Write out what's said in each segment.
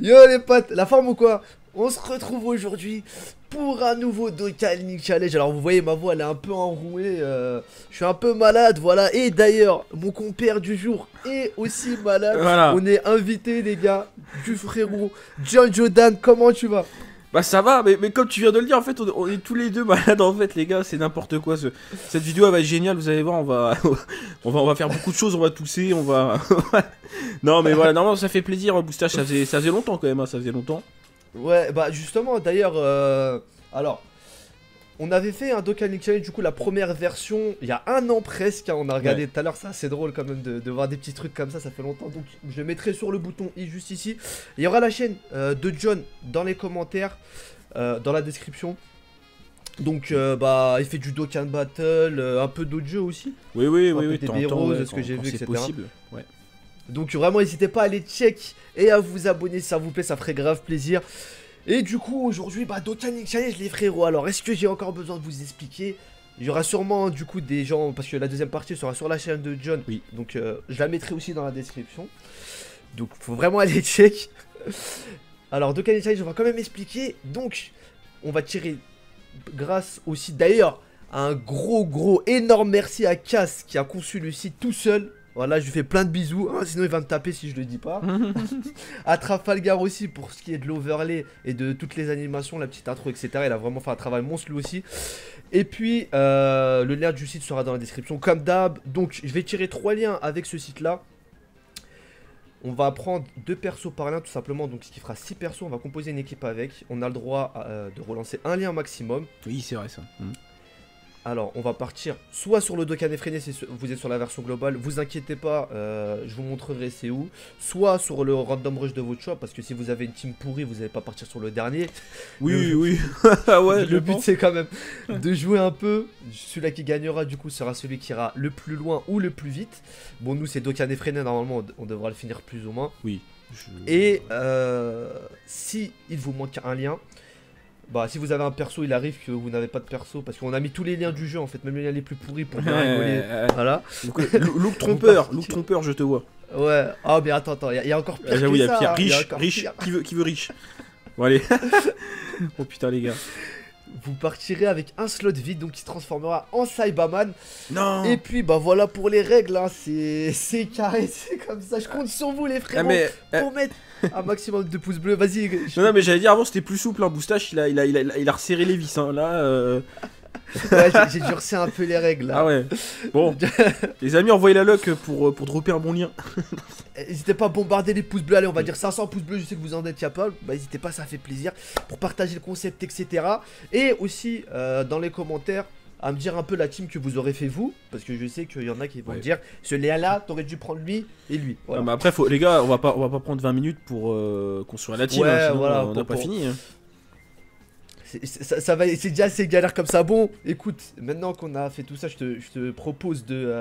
Yo les potes, la forme ou quoi? On se retrouve aujourd'hui pour un nouveau Dokkan Link Challenge. Alors vous voyez ma voix elle est un peu enrouée, je suis un peu malade, voilà. Et d'ailleurs mon compère du jour est aussi malade, voilà. On est invité les gars du frérot John Joodan, comment tu vas? Bah ça va, mais comme tu viens de le dire en fait on est tous les deux malades en fait les gars, c'est n'importe quoi cette vidéo elle va être géniale, vous allez voir, on va faire beaucoup de choses, on va tousser, on va... Non mais voilà, normalement ça fait plaisir, Boostache, ça faisait longtemps quand même, hein, ça faisait longtemps. Ouais bah justement d'ailleurs, alors on avait fait un Dokkan Link Challenge du coup la première version il y a un an presque, hein, on a regardé tout à l'heure, ça c'est drôle quand même de voir des petits trucs comme ça, ça fait longtemps. Donc je mettrai sur le bouton i juste ici, il y aura la chaîne de John dans les commentaires, dans la description. Donc bah il fait du Dokkan Battle, un peu d'autres jeux aussi. Oui oui oui, oui, des roses, ce que j'ai vu, etc. Possible, ouais. Donc vraiment n'hésitez pas à aller check et à vous abonner si ça vous plaît, ça ferait grave plaisir. Et du coup aujourd'hui bah Dokkan Link Challenge les frérots, alors est-ce que j'ai encore besoin de vous expliquer? Il y aura sûrement du coup des gens, parce que la deuxième partie sera sur la chaîne de John. Oui. Donc je la mettrai aussi dans la description. Donc faut vraiment aller check. Alors Dokkan Link Challenge on va quand même expliquer. Donc on va tirer grâce aussi d'ailleurs à un gros énorme merci à Cass qui a conçu le site tout seul. Voilà, je lui fais plein de bisous, hein, sinon il va me taper si je le dis pas. À Trafalgar aussi pour ce qui est de l'overlay et de toutes les animations, la petite intro, etc. Il a vraiment fait un travail monstre lui aussi. Et puis, le lien du site sera dans la description comme d'hab. Donc, je vais tirer 3 liens avec ce site-là. On va prendre 2 persos par lien tout simplement, donc ce qui fera 6 persos. On va composer une équipe avec. On a le droit de relancer un lien maximum. Oui, c'est vrai ça. Mmh. Alors on va partir soit sur le Dokkan effréné si vous êtes sur la version globale, vous inquiétez pas, je vous montrerai c'est où. Soit sur le random rush de votre choix, parce que si vous avez une team pourrie vous n'allez pas partir sur le dernier. Oui oui oui. Ouais, le but c'est quand même de jouer un peu. Celui-là qui gagnera du coup sera celui qui ira le plus loin ou le plus vite. Bon nous c'est Dokkan effréné, normalement on devra le finir plus ou moins. Oui. Et si il vous manque un lien, bah si vous avez un perso, il arrive que vous n'avez pas de perso, parce qu'on a mis tous les liens du jeu en fait, même les liens les plus pourris pour bien rigoler, voilà. Look trompeur, look trompeur, je te vois. Ouais, ah mais attends, il y a encore pire que ça. Il y a pire, riche, qui veut riche. Bon allez, oh putain les gars. Vous partirez avec un slot vide, donc il se transformera en Saibaman. Non. Et puis bah voilà pour les règles, hein. C'est carré, c'est comme ça. Je compte sur vous les frérots, pour mettre un maximum de pouces bleus. Vas-y. Non mais j'allais dire avant c'était plus souple, hein. Boostache il a resserré les vis, hein. Là ouais, j'ai dû resserrer un peu les règles là. Ah ouais. Bon. Les amis, envoyez la luck pour dropper un bon lien. N'hésitez pas à bombarder les pouces bleus. Allez on va dire 500 pouces bleus, je sais que vous en êtes capable. Bah n'hésitez pas, ça fait plaisir, pour partager le concept, etc. Et aussi dans les commentaires à me dire un peu la team que vous aurez fait vous, parce que je sais qu'il y en a qui vont dire ce lien là t'aurais dû prendre lui et lui, voilà. Mais après les gars on va pas prendre 20 minutes pour construire la team, ouais, hein, sinon, voilà, on n'a pas fini, hein. C'est déjà assez galère comme ça. Bon, écoute, maintenant qu'on a fait tout ça, je te propose de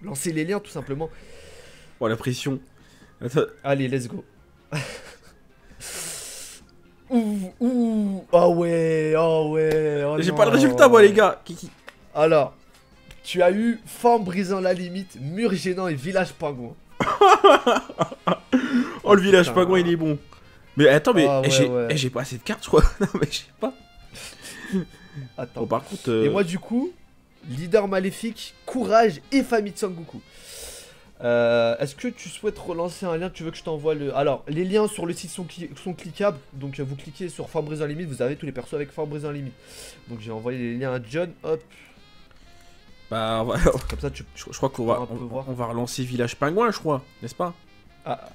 lancer les liens tout simplement. Oh la pression. Attends. Allez, let's go. Ouh, ouh. Oh ouais, oh ouais. Oh j'ai pas le résultat, moi, les gars. Kiki. Alors, tu as eu Forme brisant la limite, Mur gênant et Village pingouin. Oh, le Village pingouin, il est bon. Mais attends, mais j'ai pas assez de cartes, je crois. Non, mais je sais pas. Attends. Bon, par contre, et moi, du coup, Leader Maléfique, Courage et Famille de Sangoku. Est-ce que tu souhaites relancer un lien? Tu veux que je t'envoie le... Alors, les liens sur le site sont cliquables. Donc, vous cliquez sur Forme brisant limite, vous avez tous les persos avec Forme brisant limite. Donc, j'ai envoyé les liens à John. Hop. Bah, voilà. Comme ça, je crois qu'on va, on va relancer Village Pingouin, je crois. N'est-ce pas? Ah.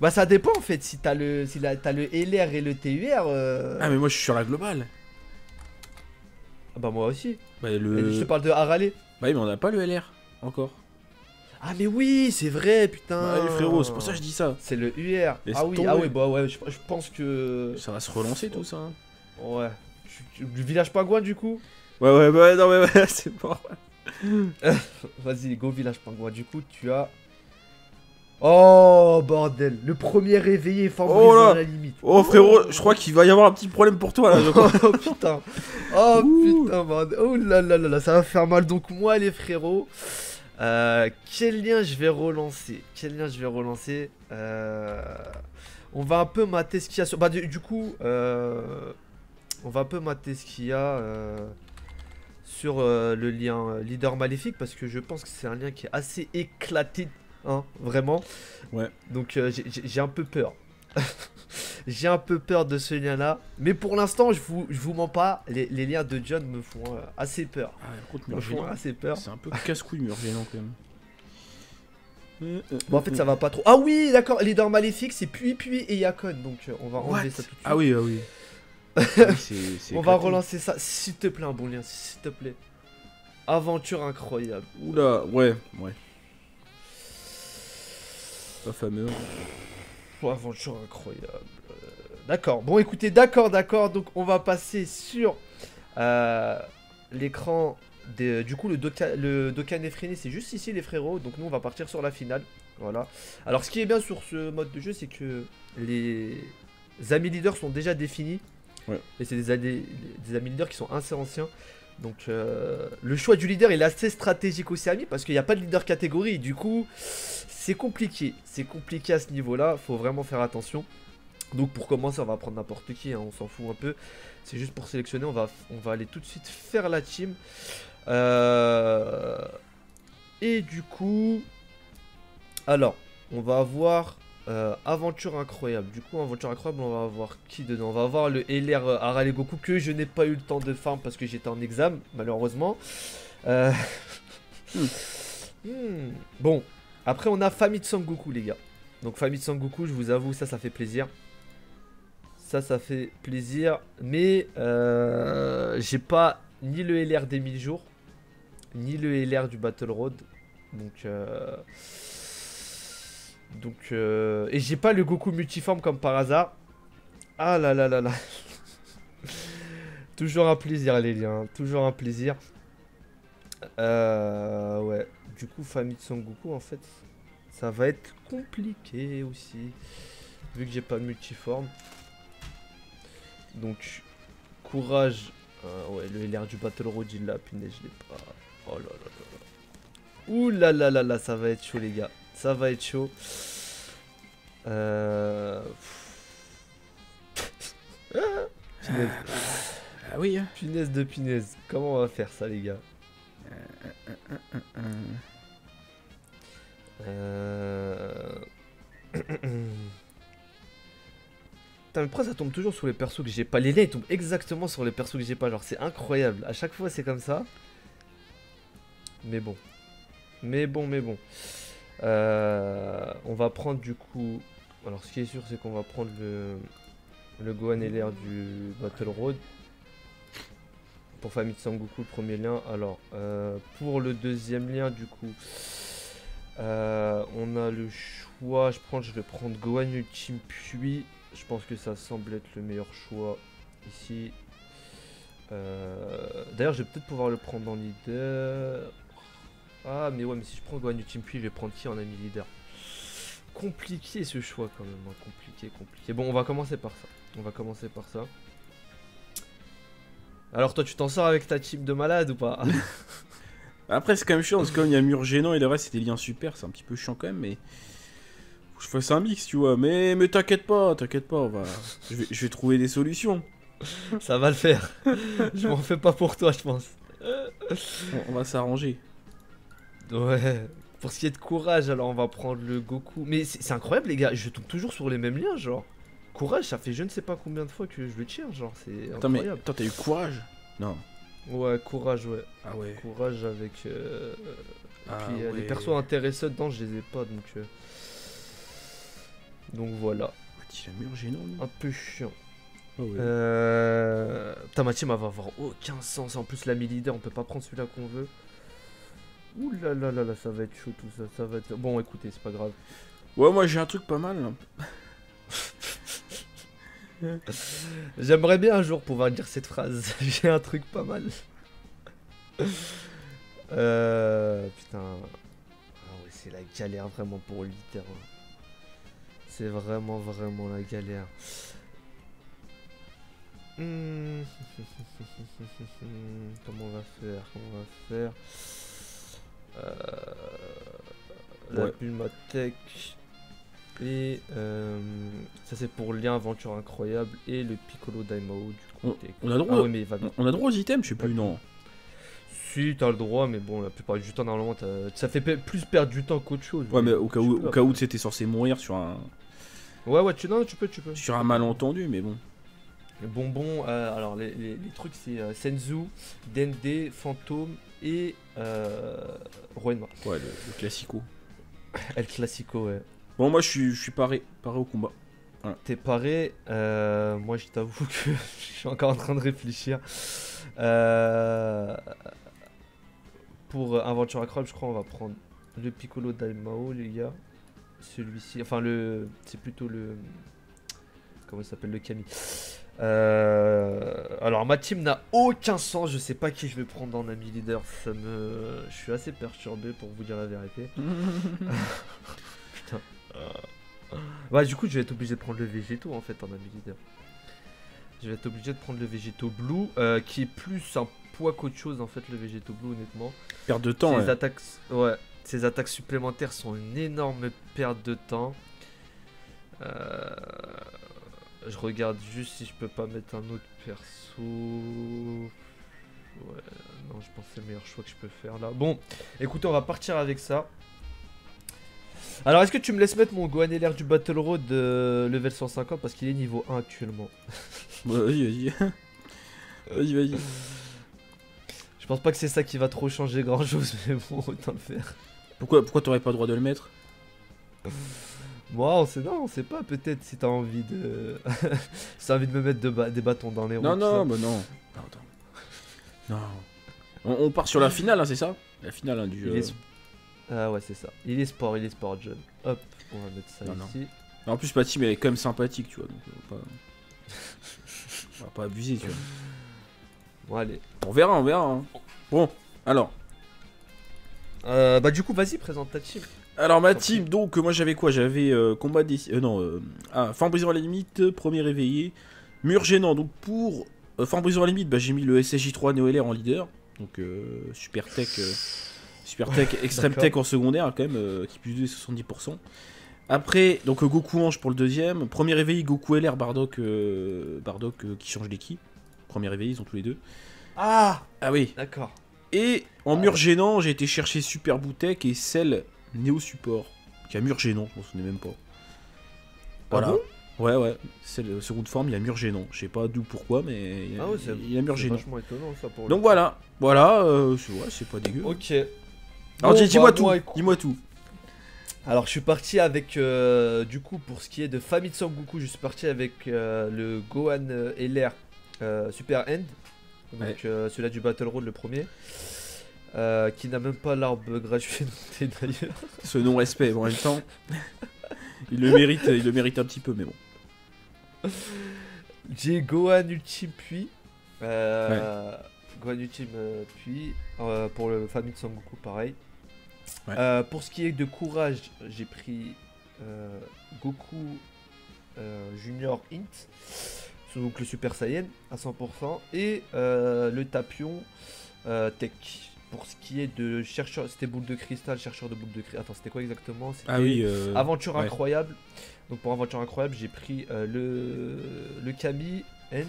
Bah ça dépend en fait, si t'as le LR et le TUR. Ah mais moi je suis sur la globale. Ah bah moi aussi. Bah, je te parle de Arale. Bah oui mais on n'a pas le LR encore. Ah mais oui c'est vrai putain. Bah allez frérot, c'est pour ça que je dis ça. C'est le UR. Laisse tomber. Ah oui bah ouais je pense que ça va se relancer tout ça, hein. Ouais. Du Village Pingouin du coup. Ouais non mais ouais, c'est mort. Vas-y go Village Pingouin, du coup tu as... Oh bordel, le premier réveillé Forme brisant la limite. Oh frérot, je crois qu'il va y avoir un petit problème pour toi là. Oh putain. Oh putain bordel. Oh là là là là, ça va faire mal. Donc moi les frérots, quel lien je vais relancer? On va un peu mater ce qu'il y a sur... Bah du coup, on va un peu mater ce qu'il y a sur le lien leader maléfique, parce que je pense que c'est un lien qui est assez éclaté, hein, vraiment. Ouais. Donc j'ai un peu peur. J'ai un peu peur de ce lien là. Mais pour l'instant, je vous mens pas, les liens de John me font assez peur. Ah, me font assez peur. C'est un peu casse-couille Murgélan quand même. Bon, en fait ça va pas trop. Ah oui d'accord, les dents maléfiques c'est Pui Pui et Yakon. Donc on va enlever ça tout de suite. Ah oui, ah oui. On va relancer ça, s'il te plaît, un bon lien, s'il te plaît. Aventure incroyable. Oula, ouais, ouais. Pas fameux. Oh, aventure incroyable. D'accord, bon écoutez, d'accord. Donc on va passer sur l'écran... du coup le Dokkan effréné c'est juste ici les frérots, donc nous on va partir sur la finale. Voilà. Alors ce qui est bien sur ce mode de jeu c'est que les amis leaders sont déjà définis. Ouais. Et c'est des amis leaders qui sont assez anciens. Donc le choix du leader il est assez stratégique aussi ami, parce qu'il n'y a pas de leader catégorie et du coup c'est compliqué. C'est compliqué à ce niveau là, faut vraiment faire attention. Donc pour commencer on va prendre n'importe qui hein, on s'en fout un peu. C'est juste pour sélectionner, on va aller tout de suite faire la team. Et du coup, alors, on va avoir aventure incroyable. Du coup, aventure incroyable, on va avoir qui dedans? On va avoir le LR Arale Goku que je n'ai pas eu le temps de farm parce que j'étais en examen, malheureusement. Bon, après on a Famitsu Goku les gars. Donc Famitsu Goku, je vous avoue, ça fait plaisir. Ça fait plaisir, mais j'ai pas ni le LR des 1000 jours, ni le LR du Battle Road, donc et j'ai pas le Goku multiforme comme par hasard. Ah là là là là. Toujours un plaisir les liens, toujours un plaisir. Ouais, du coup Famitsu Goku en fait, ça va être compliqué aussi, vu que j'ai pas le multiforme. Donc, courage. Ouais, le LR du Battle Road, il l'a, punaise, je l'ai pas. Oh là là là là. Ouh là là là là, ça va être chaud, les gars. Ça va être chaud. Punaise. Ah oui. Punaise de punaise. Comment on va faire ça, les gars? Mais pourquoi ça tombe toujours sur les persos que j'ai pas? Les liens ils tombent exactement sur les persos que j'ai pas, genre c'est incroyable, à chaque fois c'est comme ça. Mais bon, on va prendre du coup. Alors ce qui est sûr c'est qu'on va prendre le Gohan et l'air du Battle Road. Pour Famitsu Goku le premier lien. Alors pour le deuxième lien du coup on a le choix. Je vais prendre Gohan Ultime Puits. Je pense que ça semble être le meilleur choix ici. D'ailleurs, je vais peut-être pouvoir le prendre en leader. Ah, mais ouais, mais si je prends Gohan Ultime Puits, je vais prendre qui en ami leader? Compliqué ce choix quand même. Hein. Compliqué, compliqué. Bon, on va commencer par ça. Alors, toi, tu t'en sors avec ta team de malade ou pas? Après, c'est quand même chiant parce que comme il y a mur gênant et le reste, c'est des liens super. C'est un petit peu chiant quand même, mais. Je fasse un mix, tu vois, mais t'inquiète pas, on va... je vais trouver des solutions. Ça va le faire. Je m'en fais pas pour toi, je pense. On va s'arranger. Ouais. Pour ce qui est de courage, alors on va prendre le Goku. Mais c'est incroyable, les gars, je tombe toujours sur les mêmes liens, genre. Courage, ça fait je ne sais pas combien de fois que je le tire, genre, c'est incroyable. Attends, t'as eu courage? Non. Ouais, courage, ouais. Ah ouais. Courage avec... puis les persos intéressants dedans, je les ai pas, donc... Donc voilà. Un peu chiant. Oh ouais. Putain, ma team elle va avoir aucun sens. En plus, l'ami leader, on peut pas prendre celui-là qu'on veut. Ouh là là là là, ça va être chaud tout ça. Ça va être... Bon, écoutez, c'est pas grave. Ouais, moi j'ai un truc pas mal là. J'aimerais bien un jour pouvoir dire cette phrase. J'ai un truc pas mal. Putain. Ah ouais, c'est la galère vraiment pour le leader. Hein. C'est vraiment la galère. Comment on va faire? La Bulma Tech. Et ça c'est pour lien aventure incroyable et le Piccolo Daimao du coup. On a droit, ah, ouais, on a droit aux items, je sais plus, non? Si, t'as le droit, mais bon, la plupart du temps, normalement, ça fait plus perdre du temps qu'autre chose. Ouais, mais au cas où t'étais censé mourir sur un... Ouais, ouais, tu, non, tu peux. Sur un malentendu, mais bon. Les bonbons, alors les trucs, c'est Senzu, Dende, Fantôme et Roenma. Ouais, le classico. El classico, ouais. Bon, moi, je suis paré au combat. Voilà. T'es paré, moi, je t'avoue que je suis encore en train de réfléchir. Pour Aventure Incroyable, je crois on va prendre le Piccolo Daimao, les gars. Celui-ci, enfin le... C'est plutôt le... Comment il s'appelle, le Kami. Alors ma team n'a aucun sens, je sais pas qui je vais prendre en ami leader. Ça me... Je suis assez perturbé pour vous dire la vérité. Putain. Ouais, du coup je vais être obligé de prendre le Vegeto en fait en ami leader. Je vais être obligé de prendre le Vegeto Blue, qui est plus un poids qu'autre chose en fait, le Vegeto Blue, honnêtement. Perte de temps, ouais. Attaques... ouais. Ses attaques supplémentaires sont une énorme perte de temps. Je regarde juste si je peux pas mettre un autre perso. Ouais, non, je pense que c'est le meilleur choix que je peux faire là. Bon, écoutez, on va partir avec ça. Alors, est-ce que tu me laisses mettre mon Gohan LR du Battle Road level 150 parce qu'il est niveau 1 actuellement? Vas-y, vas-y. Vas-y, vas-y. Je pense pas que c'est ça qui va trop changer grand chose, mais bon, autant le faire. Pourquoi t'aurais pas le droit de le mettre? Moi, wow, on sait pas, peut-être si t'as envie de... si t'as envie de me mettre des bâtons dans les roues. Non, non, bah non. Non, attends. Non. On part sur la finale, hein, c'est ça? La finale hein, du... Ah ouais, c'est ça. Il est sport, John. Hop, on va mettre ça ici. Non. En plus, ma team, elle est quand même sympathique, tu vois. Donc, on va pas abuser, tu vois. Bon, allez. On verra. Hein. Bon, alors. Bah, du coup, vas-y, présente ta team. Alors, ma team, donc, moi, j'avais quoi? J'avais combat des... Fin brisant à la limite, premier réveillé. Mur gênant, donc, pour... fin brisant à la limite, bah, j'ai mis le SSJ3 Neo LR en leader. Donc, super tech... Super Tech, ouais, Extreme Tech en secondaire, quand même, qui plus 2 est 70%. Après, donc Goku Ange pour le deuxième. Premier réveil, Goku LR, Bardock, qui change d'équipe. Premier réveil, ils ont tous les deux. Ah oui. D'accord. Et en mur gênant, j'ai été chercher Super Boutec et Cell Néo Support. Qui a mur gênant, je m'en souvenais même pas. Voilà. Ah bon? Ouais. Cell seconde forme, il a mur gênant. Je sais pas d'où pourquoi, mais il a, il a mur gênant. C'est vachement étonnant, ça, pour lui. Donc voilà. Voilà, ouais, c'est pas dégueu. Ok. Alors bon, dis-moi tout. Alors je suis parti avec, du coup pour ce qui est de famille de Sangoku, je suis parti avec le Gohan LR Super End. Donc ouais. Celui-là du Battle Road, le premier. Qui n'a même pas l'arbre gratuit d'ailleurs. Ce non-respect, bon, en même temps, il le mérite un petit peu, mais bon. J'ai Gohan Ultime puis... ouais. Gohan Ultime puis pour le Famitsu Sangoku pareil. Ouais. Pour ce qui est de courage, j'ai pris Goku Junior Int, donc le Super Saiyan à 100% et le Tapion Tech. Pour ce qui est de chercheur, c'était boule de cristal, chercheur de boule de cristal. Attends, c'était quoi exactement? C'était Aventure incroyable. Donc pour Aventure incroyable, j'ai pris le Kami End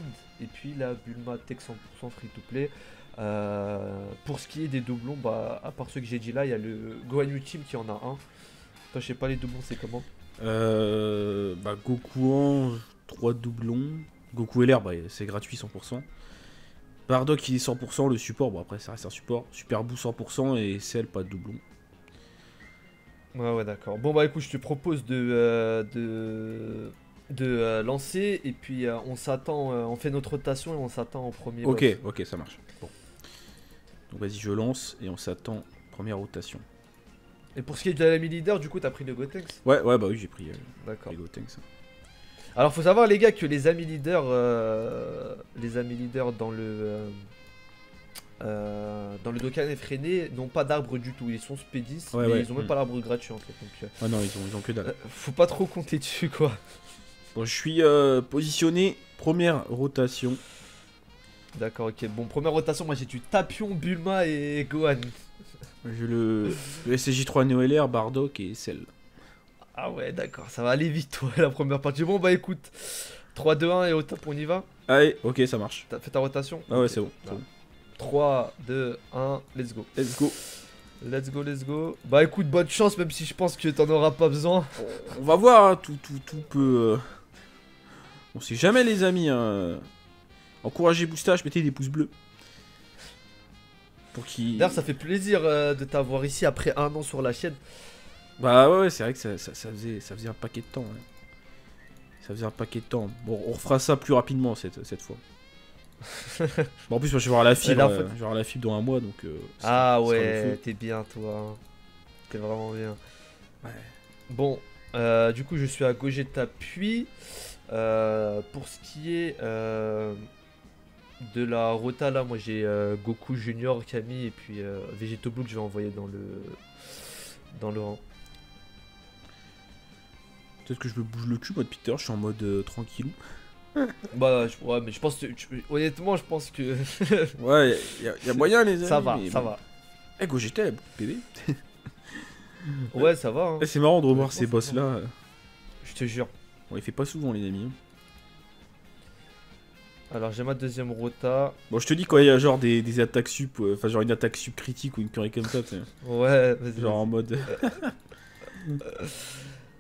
et puis la Bulma Tech 100% free to play. Pour ce qui est des doublons, bah à part ceux que j'ai dit là, il y a le Gohan Ultime qui en a un. Toi, je sais pas, les doublons c'est comment? Bah Goku Ange 3 doublons. Goku LR, bah c'est gratuit 100%. Bardock il est 100%, le support, bon après ça reste un support. Super Boo 100% et Cell pas de doublons. Ouais d'accord. Bon bah écoute, je te propose de lancer et puis on s'attend, on fait notre rotation et on s'attend au premier. Ok, boss. Ok, ça marche. Bon. Donc vas-y, je lance et on s'attend première rotation. Et pour ce qui est de l'ami leader, du coup t'as pris le Gotenks? Ouais, bah oui, j'ai pris les Gotenks. Alors faut savoir les gars que les amis leaders dans le Dokkan effréné n'ont pas d'arbre du tout, ils sont spédis, ouais, mais ouais. Ils ont même pas l'arbre gratuit en fait. Donc, ah non, ils ont que dalle. Faut pas trop compter dessus quoi. Bon, je suis positionné première rotation. D'accord, ok. Bon, première rotation, moi j'ai du Tapion, Bulma et Gohan. J'ai le SSJ3 Neo LR, Bardock et Cell. Ah ouais, d'accord, ça va aller vite, ouais, la première partie. Bon, bah écoute, 3, 2, 1 et au top, on y va. Allez, ok, ça marche. T'as fait ta rotation? Ah ouais, okay, c'est bon, bon. 3, 2, 1, let's go. Let's go. Let's go, let's go. Bah écoute, bonne chance, même si je pense que t'en auras pas besoin. On va voir, hein, tout peut... On sait jamais, les amis. Hein. Encouragez Boostache, mettez des pouces bleus. D'ailleurs, ça fait plaisir de t'avoir ici après un an sur la chaîne. Bah ouais, c'est vrai que ça faisait un paquet de temps. Ouais. Ça faisait un paquet de temps. Bon, on refera ça plus rapidement cette fois. Bon, en plus, moi, je vais voir la fibre. Ouais, je vais voir la fibre dans un mois, donc. Ah ouais, t'es bien, toi. Hein. T'es vraiment bien. Ouais. Bon, du coup, je suis à Gogeta puis pour ce qui est de la rota, là, moi j'ai Goku Junior, Kami et puis Vegeto Blue que je vais envoyer dans le rang. Peut-être que je me bouge le cul, moi, de Peter, je suis en mode tranquillou. Bah ouais, mais je pense que, honnêtement, je pense que... ouais, y a moyen, les amis. Ça va, ça va. Eh, hey, Gogeta, la bébé. Ouais, ça va. Hein. Hey, c'est marrant de revoir ces boss-là. Je te jure. On les fait pas souvent, les amis. Hein. Alors j'ai ma deuxième rota. Bon, je te dis, quand il y a genre des attaques sup, enfin genre une attaque sup critique ou une curry comme ça, tu sais. Ouais, vas-y. Genre en mode...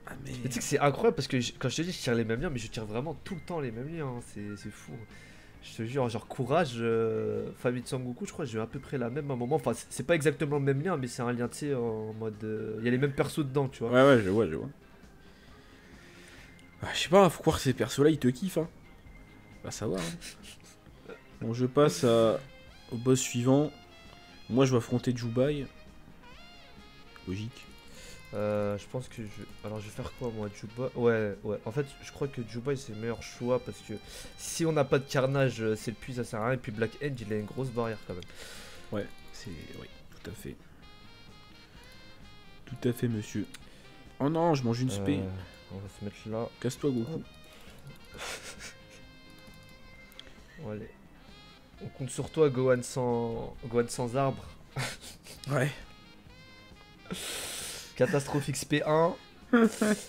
ah, mais... Tu sais que c'est incroyable parce que quand je te dis je tire les mêmes liens, mais je tire vraiment tout le temps les mêmes liens, hein. C'est fou. Je te jure, genre courage, Famitsu Goku, je crois que j'ai à peu près la même à un moment. Enfin, c'est pas exactement le même lien, mais c'est un lien, tu sais, en mode... Il y a les mêmes persos dedans, tu vois. Ouais, ouais, je vois, je vois. Ah, je sais pas, faut croire que ces persos-là, ils te kiffent, hein. À savoir. Hein. Bon, je passe au boss suivant. Moi, je vais affronter Jubeï. Logique. Je pense que je... Alors, je vais faire quoi, moi, Jubeï? Ouais, ouais. En fait, je crois que Jubeï, c'est le meilleur choix parce que si on n'a pas de carnage, c'est le plus, ça sert à rien. Et puis, Black End, il a une grosse barrière quand même. Ouais, c'est... Oui, tout à fait. Tout à fait, monsieur. Oh non, je mange une spé. On va se mettre là. Casse-toi, Goku. Oh. Bon, allez. On compte sur toi, Gohan sans arbre. Ouais. Catastrophique XP1.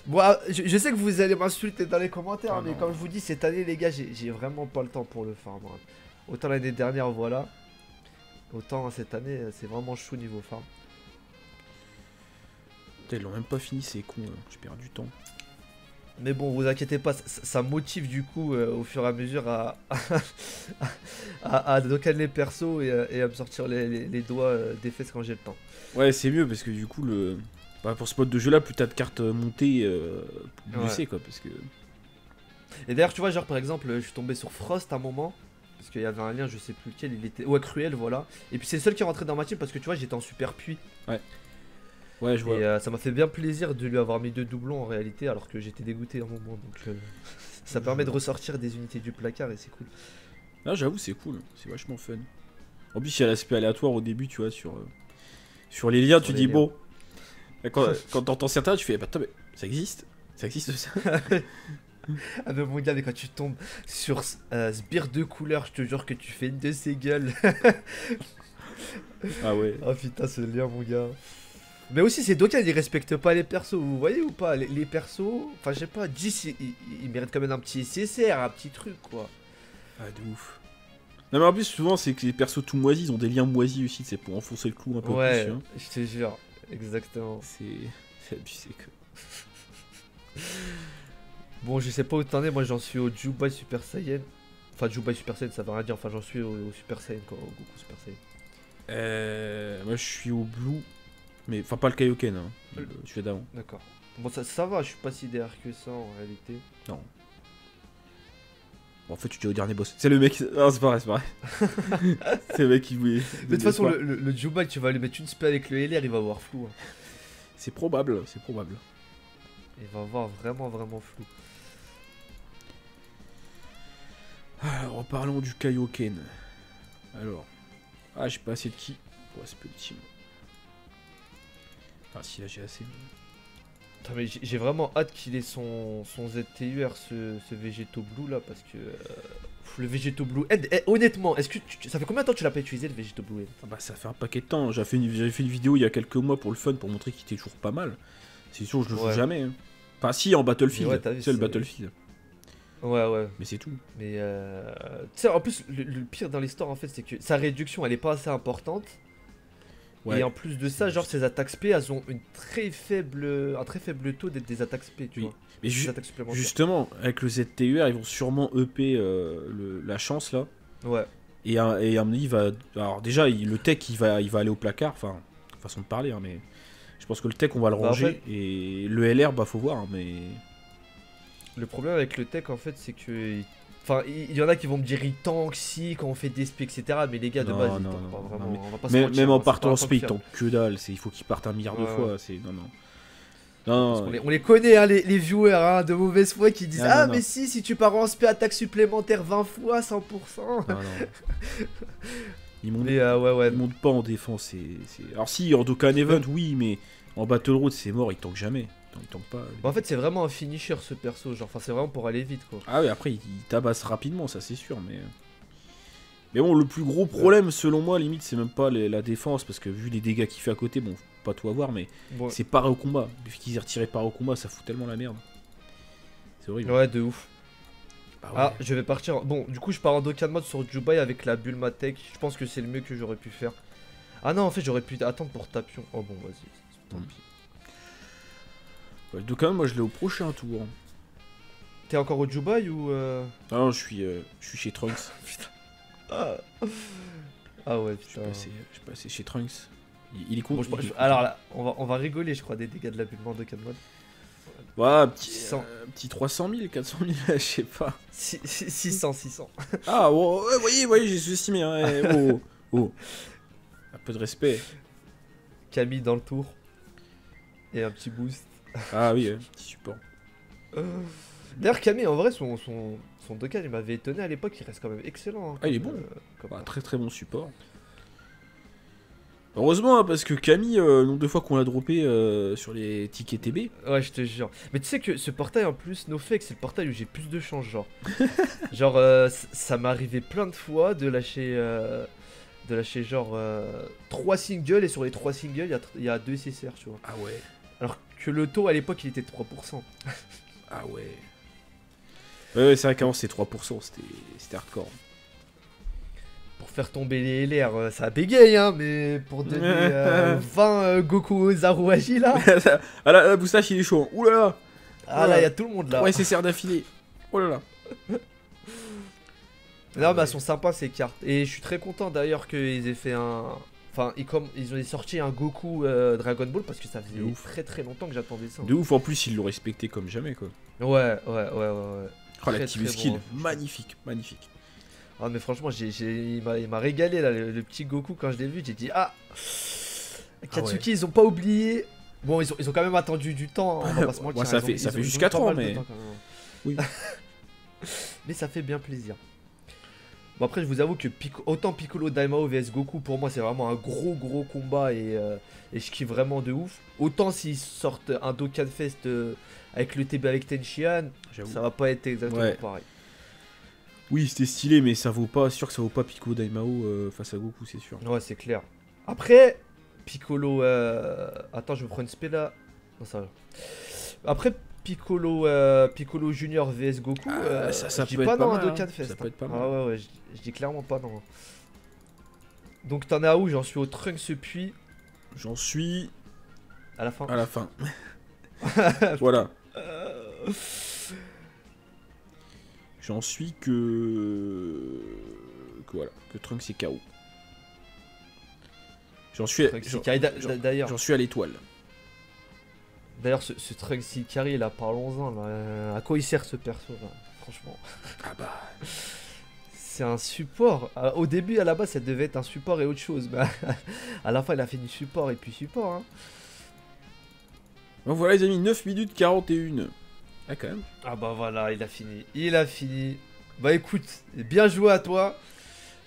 Bon, je sais que vous allez m'insulter dans les commentaires, ah, mais non. Comme je vous dis, cette année, les gars, j'ai vraiment pas le temps pour le farm. Hein. Autant l'année dernière, voilà. Autant hein, cette année, c'est vraiment chaud niveau farm. Putain, ils l'ont même pas fini, c'est con, j'ai perdu du temps. Mais bon, vous inquiétez pas, ça motive du coup au fur et à mesure à docaner les persos et à me sortir les doigts des fesses quand j'ai le temps. Ouais, c'est mieux parce que du coup, bah, pour ce mode de jeu là, plus t'as de cartes montées, plus ouais. C'est quoi. Parce que... Et d'ailleurs, tu vois, genre par exemple, je suis tombé sur Frost à un moment. Parce qu'il y avait un lien, je sais plus lequel, il était. Ouais, Cruel, voilà. Et puis c'est le seul qui est rentré dans ma team parce que tu vois, j'étais en super puits. Ouais. Ouais, je vois. Et ça m'a fait bien plaisir de lui avoir mis 2 doublons en réalité, alors que j'étais dégoûté à un moment. Donc ça permet de ressortir des unités du placard et c'est cool. Ah, j'avoue, c'est cool, c'est vachement fun. En plus, il y a l'aspect aléatoire au début, tu vois, sur les liens, sur tu les dis liens. Bon. Quand t'entends certains, tu fais, bah, attends, mais ça existe ça. Ah, mais mon gars, mais quand tu tombes sur sbire de couleur, je te jure que tu fais une de ces gueules. Ah ouais. Ah putain, ce lien, mon gars. Mais aussi, c'est Dokkan, ils respectent pas les persos, vous voyez ou pas? Les persos, enfin, je sais pas, Jis, il mérite quand même un petit CCR, un petit truc, quoi. Ah, de ouf. Non, mais en plus, souvent, c'est que les persos tout moisis, ils ont des liens moisis aussi, c'est pour enfoncer le clou un peu ouais, plus. Ouais, hein. Je te jure, exactement. C'est abusé, quoi. Bon, je sais pas où t'en es, moi, j'en suis au Jubeï Super Saiyan. Enfin, Jubeï Super Saiyan, ça veut rien dire, enfin, j'en suis au Super Saiyan, quoi, au Goku Super Saiyan. Moi, je suis au Blue. Mais enfin pas le Kaioken, hein. Je suis d'avant. D'accord. Bon ça va, je suis pas si derrière que ça en réalité. Non. Bon, en fait tu dis au dernier boss. C'est le mec... Non c'est pareil. C'est le mec qui voulait... Mais de toute façon le Jubeï, tu vas lui mettre une spell avec le LR, il va avoir flou. Hein. C'est probable, c'est probable. Il va avoir vraiment flou. Alors parlons du Kaioken. Alors... Ah j'ai pas assez de ki. Ouais c'est petit. Ah si, là j'ai assez. Putain, mais j'ai vraiment hâte qu'il ait son ZTUR, ce Vegeto Blue là, parce que le Vegeto Blue Head, honnêtement, est-ce que ça fait combien de temps que tu l'as pas utilisé le Vegeto Blue Head? Ah bah ça fait un paquet de temps, j'avais fait une vidéo il y a quelques mois pour le fun, pour montrer qu'il était toujours pas mal. C'est sûr, je le joue jamais. Hein. Enfin si, en Battlefield, ouais, c'est le Battlefield. Ouais. Mais c'est tout. Mais tu sais, en plus, le pire dans l'histoire, en fait, c'est que sa réduction, elle est pas assez importante. Ouais. Et en plus de ça, genre, ses attaques SP, elles ont une très faible, un très faible taux d'être des attaques SP, tu vois. Mais justement, avec le ZTUR, ils vont sûrement EP la chance, là. Ouais. Et à mon avis, il va... Alors déjà, le tech, il va aller au placard, enfin, façon de parler, hein, mais... Je pense que le tech, on va le ranger, en fait... et le LR, bah, faut voir, hein, mais... Le problème avec le tech, en fait, c'est que... Enfin, il y en a qui vont me dire, il tank, si, quand on fait des SP, etc. Mais les gars, de base, ils tankent pas vraiment. Non, mais... on va pas se mentir, même en partant en SP, ils tankent que dalle. Il faut qu'ils partent un milliard de fois. Non. On les connaît, hein, les viewers, hein, de mauvaise foi, qui disent, mais si tu pars en SP, attaque supplémentaire 20 fois, 100%. Non. Ils montent pas en défense. Alors, si, en Dokkan Event, oui, mais en Battle Road, c'est mort, ils tankent jamais. Pas, en fait, c'est vraiment un finisher ce perso, genre, enfin, c'est vraiment pour aller vite, quoi. Ah oui, après, il tabasse rapidement, ça c'est sûr, mais. Mais bon, le plus gros problème, selon moi, limite, c'est même pas la défense, parce que vu les dégâts qu'il fait à côté, bon, faut pas tout avoir, mais c'est par au combat. Vu qu'ils aient retiré par au combat, ça fout tellement la merde. C'est horrible. Ouais, de ouf. Bah, ouais. Ah, je vais partir. Bon, du coup, je pars en Dokkan mode sur Jubeï avec la Bulma Tech. Je pense que c'est le mieux que j'aurais pu faire. Ah non, en fait, j'aurais pu attendre pour Tapion. Oh bon, vas-y, tant pis. Ouais, donc quand même, moi je l'ai au prochain tour. T'es encore au Jubeï ou Ah non, je suis chez Trunks. Putain. Ah ouais, putain. Je suis passé chez Trunks. Il est cool. Bon, alors là, on va rigoler, je crois, des dégâts de la Bulma de 4 modes. Ouais, petit 300 000, 400 000, je sais pas. 600. Ah, voyez, j'ai sous-estimé. Hein, un peu de respect. Kami dans le tour. Et un petit boost. Ah oui, petit support. D'ailleurs, Kami, en vrai, son Dokkan, il m'avait étonné à l'époque, il reste quand même excellent. Hein, il est bon. Un très bon support. Heureusement, hein, parce que Kami, nombre de fois qu'on l'a droppé sur les tickets TB. Ouais, je te jure. Mais tu sais que ce portail, en plus, NoFake, c'est le portail où j'ai plus de chance, genre. Genre, ça m'est arrivé plein de fois de lâcher... genre 3 singles, et sur les 3 singles, il y a 2 CCR, tu vois. Ah ouais. Alors que le taux à l'époque il était de 3%. Ah ouais. Ouais, c'est vrai qu'avant c'était 3%, c'était hardcore. Pour faire tomber les LR, ça bégaye, hein, mais pour donner 20 Goku Zaru Aji là. Ah là, la Boostache il est chaud. Ouh là là. Ah là, il y a tout le monde là. Ouais, c'est serre d'affilée. Oh là là. Non, mais elles sont sympas ces cartes. Et je suis très content d'ailleurs qu'ils aient fait un. Enfin, ils ont sorti un Goku Dragon Ball parce que ça faisait très longtemps que j'attendais ça. De ouf, en plus ils l'ont respecté comme jamais, quoi. Ouais. Oh, la TV skill, bon, magnifique. Ah, mais franchement, il m'a régalé là, le petit Goku, quand je l'ai vu, j'ai dit Katsuki, ils ont pas oublié. Bon, ils ont quand même attendu du temps, hein, on va pas se mentir. Ça fait juste 4 ans, mais. Oui. Mais ça fait bien plaisir. Bon, après, je vous avoue que autant Piccolo Daimao vs Goku, pour moi, c'est vraiment un gros combat et je kiffe vraiment de ouf. Autant s'ils sortent un Dokkan Fest avec le TB avec Tenshiyan, ça va pas être exactement pareil. Oui, c'était stylé, mais ça vaut pas, sûr que ça vaut pas Piccolo Daimao face à Goku, c'est sûr. Ouais, c'est clair. Après, Piccolo. Attends, je me prends une spé là. Non, ça va. Après. Piccolo Junior vs Goku, ça je dis pas non à Dokkan Fest. Je dis clairement pas non. Donc t'en as où? J'en suis au Trunks puis. J'en suis... à la fin. À la fin. Voilà. J'en suis que... Voilà, que Trunks est KO. J'en suis à l'étoile. D'ailleurs, ce Trunks Ikari là, parlons-en, à quoi il sert ce perso là, franchement? Ah bah... C'est un support. Alors, au début, à la base, ça devait être un support et autre chose, mais à la fin, il a fait du support et puis support, hein. Donc voilà les amis, 9 minutes 41. Ah quand même. Ah bah voilà, il a fini. Bah écoute, bien joué à toi.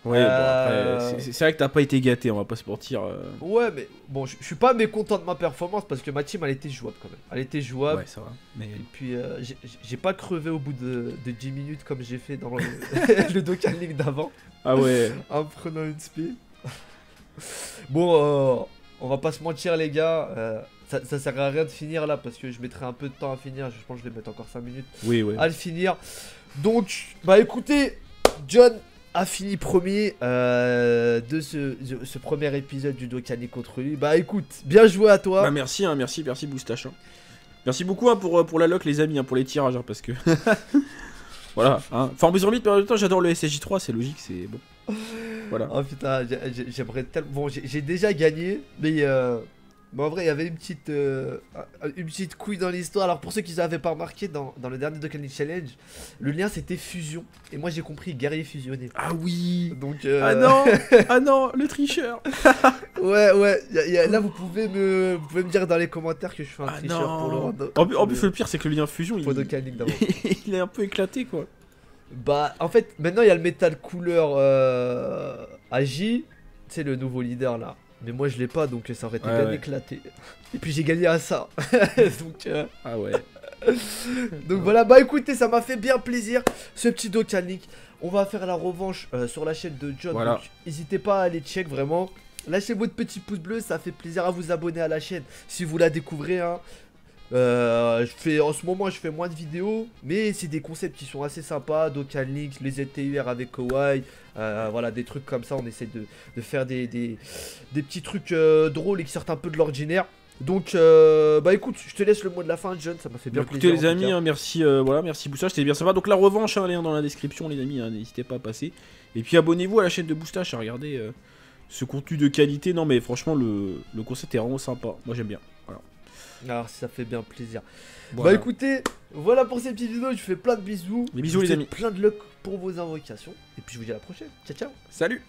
Ouais, bon, c'est vrai que t'as pas été gâté, on va pas se mentir. Ouais, mais bon, je suis pas mécontent de ma performance parce que ma team, elle était jouable quand même. Elle était jouable. Ouais, ça va. Mais... Et puis, j'ai pas crevé au bout de 10 minutes comme j'ai fait dans le Dokkan Link d'avant. Ah ouais. En prenant une spé. Bon, on va pas se mentir, les gars. ça sert à rien de finir là parce que je mettrai un peu de temps à finir. Je pense que je vais mettre encore 5 minutes à le finir. Donc, bah écoutez, John a fini premier de ce premier épisode du Dokkan contre lui. Bah écoute, bien joué à toi. Bah merci, hein, merci Boostache. Hein. Merci beaucoup hein, pour la loc les amis, hein, pour les tirages hein, parce que... voilà, hein. Formé sur 8 période de temps, j'adore le SSJ3, c'est logique, c'est bon. Voilà. Oh putain, j'aimerais tellement... Bon, j'ai déjà gagné, mais en vrai, il y avait une petite couille dans l'histoire. Alors, pour ceux qui n'avaient pas remarqué, dans le dernier Dokkan Link Challenge, le lien, c'était Fusion. Et moi, j'ai compris Guerrier Fusionné. Ah oui. Donc, Ah non, le tricheur. Ouais, là, vous pouvez me dire dans les commentaires que je suis un tricheur non. Pour le rendre... En plus, le pire, c'est que le lien Fusion, il est un peu éclaté, quoi. Bah, en fait, maintenant, il y a le métal couleur Agi. C'est le nouveau leader, là. Mais moi je l'ai pas donc ça aurait été bien éclaté. Et puis j'ai gagné à ça. Donc ah ouais. Donc voilà, bah écoutez, ça m'a fait bien plaisir ce petit Dokkan Link. On va faire la revanche sur la chaîne de John. Voilà. Donc n'hésitez pas à aller check vraiment. Lâchez votre petit pouce bleu, ça fait plaisir, à vous abonner à la chaîne si vous la découvrez. Hein. En ce moment je fais moins de vidéos, mais c'est des concepts qui sont assez sympas. Dokkan Link, les ZTUR avec Kawaii, voilà, des trucs comme ça. On essaie de faire des petits trucs drôles et qui sortent un peu de l'ordinaire. Donc bah écoute, je te laisse le mot de la fin John, ça m'a fait bien plaisir. Écoutez les amis, hein, merci voilà, merci Boostache, c'était bien sympa. Donc la revanche, hein, les liens dans la description les amis, n'hésitez pas à passer. Et puis abonnez-vous à la chaîne de Boostache, regardez ce contenu de qualité. Non mais franchement le concept est vraiment sympa, moi j'aime bien. Voilà. Alors ça fait bien plaisir. Voilà. Bah écoutez, voilà pour cette petite vidéo, je vous fais plein de bisous. Des bisous les amis. Plein de luck pour vos invocations. Et puis je vous dis à la prochaine. Ciao ciao. Salut.